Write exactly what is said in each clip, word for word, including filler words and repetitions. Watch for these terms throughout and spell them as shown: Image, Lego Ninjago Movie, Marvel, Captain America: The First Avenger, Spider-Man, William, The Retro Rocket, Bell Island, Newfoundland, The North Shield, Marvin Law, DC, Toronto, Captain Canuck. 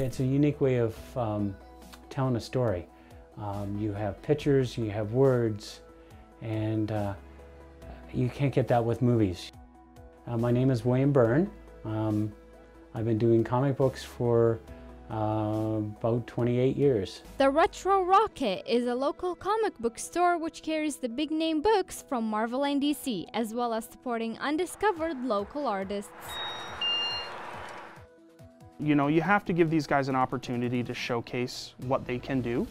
it's a unique way of um, telling a story. Um, you have pictures, you have words, and uh, you can't get that with movies. Uh, my name is William Byrne. Um, I've been doing comic books for uh, about twenty-eight years. The Retro Rocket is a local comic book store which carries the big name books from Marvel and D C, as well as supporting undiscovered local artists. You know, you have to give these guys an opportunity to showcase what they can do.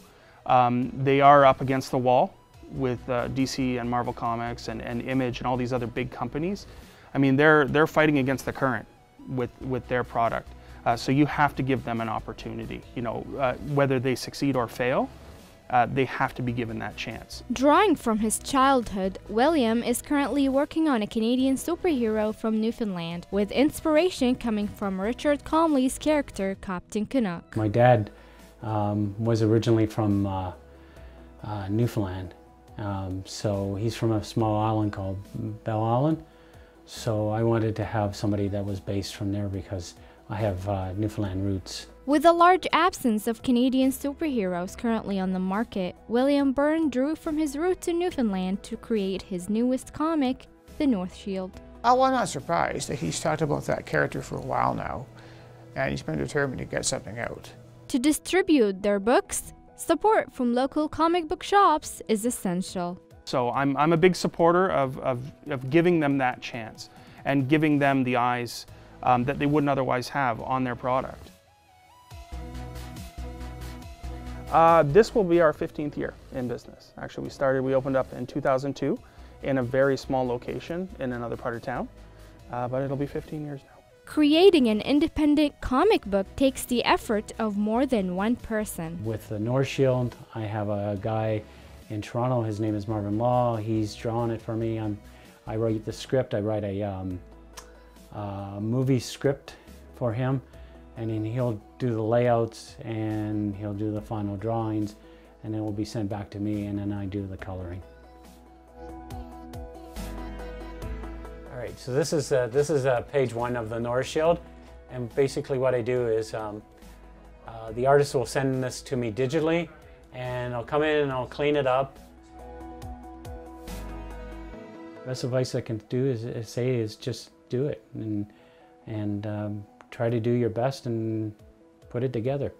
Um, they are up against the wall with uh, D C and Marvel Comics and, and Image and all these other big companies. I mean, they're, they're fighting against the current with, with their product. Uh, so you have to give them an opportunity. You know, uh, whether they succeed or fail, uh, they have to be given that chance. Drawing from his childhood, William is currently working on a Canadian superhero from Newfoundland, with inspiration coming from Richard Comley's character, Captain Canuck. My dad um, was originally from uh, uh, Newfoundland. Um, so he's from a small island called Bell Island. So I wanted to have somebody that was based from there because I have uh, Newfoundland roots. With a large absence of Canadian superheroes currently on the market, William Byrne drew from his roots in Newfoundland to create his newest comic, The North Shield. Oh, well, I'm not surprised that he's talked about that character for a while now, and he's been determined to get something out. To distribute their books, support from local comic book shops is essential. So I'm, I'm a big supporter of, of, of giving them that chance and giving them the eyes um, that they wouldn't otherwise have on their product. Uh, this will be our fifteenth year in business. Actually, we started, we opened up in two thousand two in a very small location in another part of town, uh, but it'll be fifteen years now. Creating an independent comic book takes the effort of more than one person. With the North Shield, I have a guy in Toronto, his name is Marvin Law. He's drawn it for me. I'm, I write the script, I write a um, uh, movie script for him, and then he'll do the layouts and he'll do the final drawings, and it will be sent back to me, and then I do the coloring. All right, so this is uh, this is uh, page one of the North Shield, and basically what I do is um, uh, the artist will send this to me digitally, and I'll come in and I'll clean it up. Best advice I can do is, is say is just do it and, and um, try to do your best and put it together.